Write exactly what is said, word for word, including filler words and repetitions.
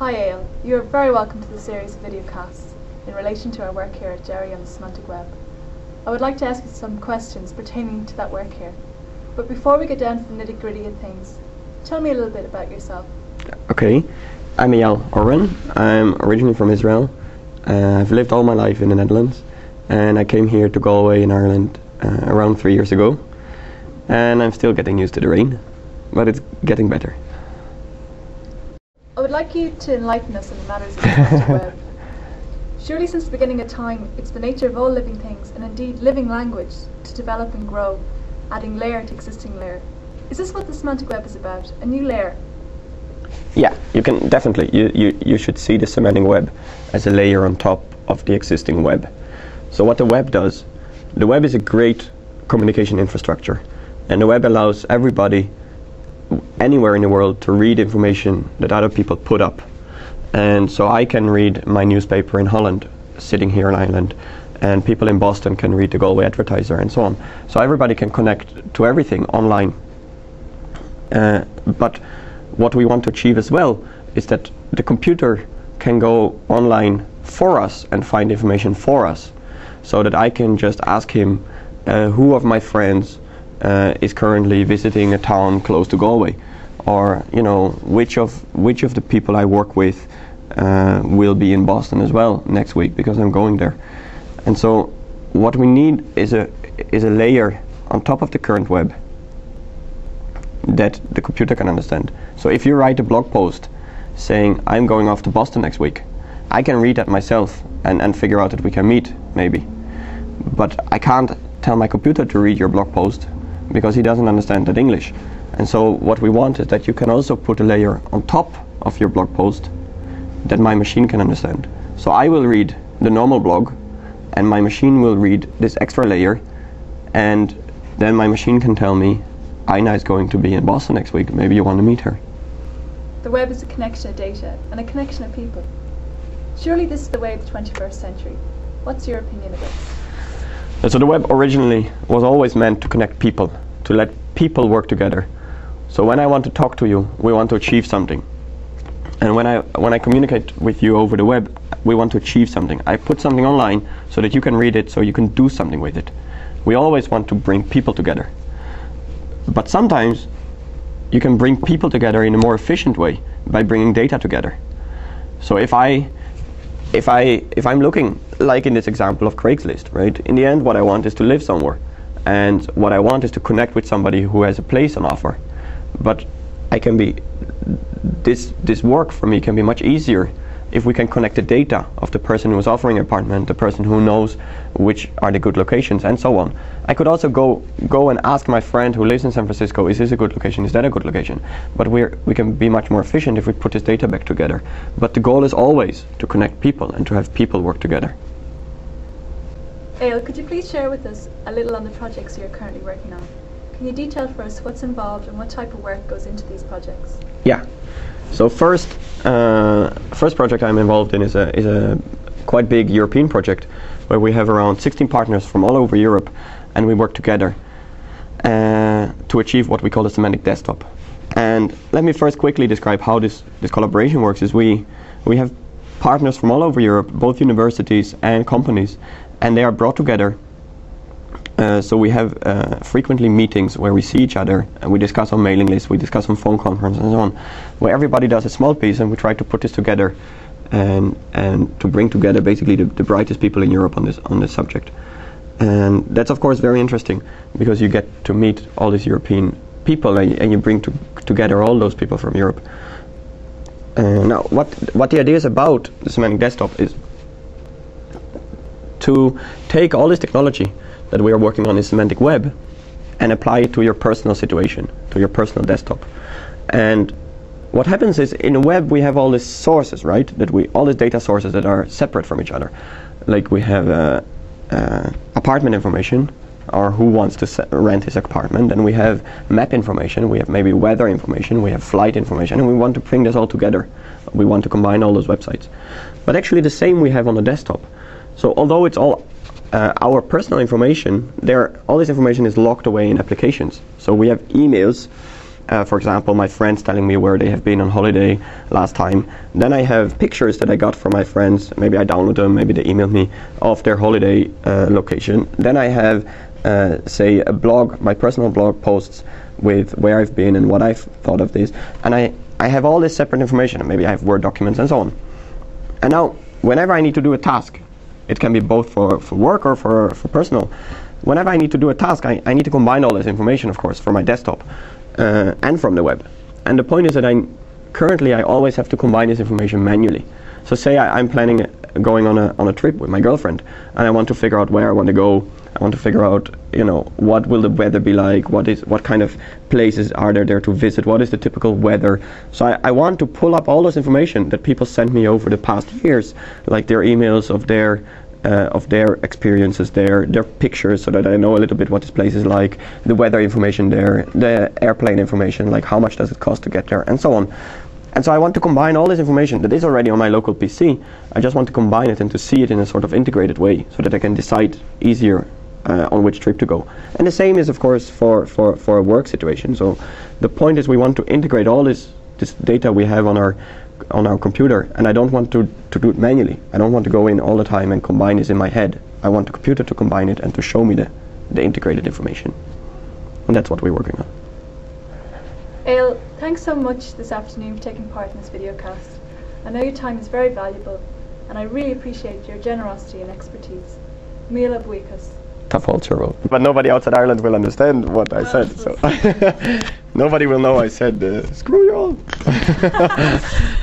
Hi Eyal, you are very welcome to the series of videocasts in relation to our work here at DERI on the Semantic Web. I would like to ask you some questions pertaining to that work here, but before we get down to the nitty-gritty of things, tell me a little bit about yourself. Okay, I'm Eyal Oren. I'm originally from Israel. Uh, I've lived all my life in the Netherlands, and I came here to Galway in Ireland uh, around three years ago, and I'm still getting used to the rain, but it's getting better. I would like you to enlighten us on the matters of the Semantic Web. Surely since the beginning of time, it's the nature of all living things, and indeed living language, to develop and grow, adding layer to existing layer. Is this what the Semantic Web is about, a new layer? Yeah, you can definitely. You, you, you should see the Semantic Web as a layer on top of the existing web. So what the web does, the web is a great communication infrastructure, and the web allows everybody anywhere in the world to read information that other people put up. And so I can read my newspaper in Holland sitting here in Ireland, and people in Boston can read the Galway Advertiser and so on. So everybody can connect to everything online. Uh, but what we want to achieve as well is that the computer can go online for us and find information for us, so that I can just ask him uh, who of my friends Uh, is currently visiting a town close to Galway, or you know which of which of the people I work with uh, will be in Boston as well next week because I'm going there. And so what we need is a is a layer on top of the current web that the computer can understand. So if you write a blog post saying I'm going off to Boston next week, I can read that myself and and figure out that we can meet maybe, but I can't tell my computer to read your blog post, because he doesn't understand that English. And so what we want is that you can also put a layer on top of your blog post that my machine can understand. So I will read the normal blog, and my machine will read this extra layer, and then my machine can tell me, Aina is going to be in Boston next week, maybe you want to meet her. The web is a connection of data and a connection of people. Surely this is the way of the twenty-first century. What's your opinion of this? So the web originally was always meant to connect people, to let people work together. So when I want to talk to you, we want to achieve something. And when I when I communicate with you over the web, we want to achieve something. I put something online so that you can read it, so you can do something with it. We always want to bring people together. But sometimes you can bring people together in a more efficient way by bringing data together. So if I If, I, if I'm looking, like in this example of Craigslist, right? In the end, what I want is to live somewhere. And what I want is to connect with somebody who has a place on offer. But I can be, this, this work for me can be much easier if we can connect the data of the person who is offering an apartment, the person who knows which are the good locations, and so on. I could also go, go and ask my friend who lives in San Francisco, is this a good location, is that a good location? But we're, we can be much more efficient if we put this data back together. But the goal is always to connect people and to have people work together. Eyal, could you please share with us a little on the projects you're currently working on? Can you detail for us what's involved and what type of work goes into these projects? Yeah. So first, uh, first project I'm involved in is a, is a quite big European project where we have around sixteen partners from all over Europe, and we work together uh, to achieve what we call the Semantic Desktop. And let me first quickly describe how this, this collaboration works. Is we, we have partners from all over Europe, both universities and companies, and they are brought together. Uh, so we have uh, frequently meetings where we see each other, and we discuss on mailing lists, we discuss on phone conferences and so on, where everybody does a small piece, and we try to put this together and and to bring together basically the, the brightest people in Europe on this on this subject. And that's of course very interesting, because you get to meet all these European people, and, and you bring to, together all those people from Europe. Uh, now what, what the idea is about the Semantic Desktop is to take all this technology that we are working on in Semantic Web and apply it to your personal situation, to your personal desktop. And what happens is, in the web we have all these sources, right? That we all these data sources that are separate from each other. Like we have uh, uh, apartment information, or who wants to se rent his apartment, and we have map information, we have maybe weather information, we have flight information, and we want to bring this all together. We want to combine all those websites. But actually the same we have on the desktop. So although it's all Uh, our personal information, there all this information is locked away in applications. So we have emails uh, for example, my friends telling me where they have been on holiday last time. Then I have pictures that I got from my friends, maybe I download them, maybe they emailed me, of their holiday uh, location. Then I have, uh, say, a blog, my personal blog posts with where I've been and what I've thought of this. And I, I have all this separate information, and maybe I have Word documents and so on. And now, whenever I need to do a task, it can be both for, for work or for, for personal. Whenever I need to do a task, I, I need to combine all this information, of course, from my desktop uh, and from the web. And the point is that I currently I always have to combine this information manually. So say I, I'm planning going on a, on a trip with my girlfriend, and I want to figure out where I want to go. I want to figure out, you know, what will the weather be like, what is, what kind of places are there there to visit, what is the typical weather. So I, I want to pull up all this information that people sent me over the past years, like their emails of their Uh, of their experiences there, their pictures, so that I know a little bit what this place is like, the weather information there, the airplane information, like how much does it cost to get there, and so on. And so I want to combine all this information that is already on my local P C. I just want to combine it and to see it in a sort of integrated way, so that I can decide easier uh, on which trip to go. And the same is, of course, for, for, for a work situation. So the point is we want to integrate all this, this data we have on our on our computer, and I don't want to, to do it manually. I don't want to go in all the time and combine this in my head. I want the computer to combine it and to show me the, the integrated information. And that's what we're working on. Eyal, thanks so much this afternoon for taking part in this video cast. I know your time is very valuable, and I really appreciate your generosity and expertise. Mila Buikas. Tough culture road. But nobody outside Ireland will understand what I well, said, so nobody will know I said, uh, screw you all.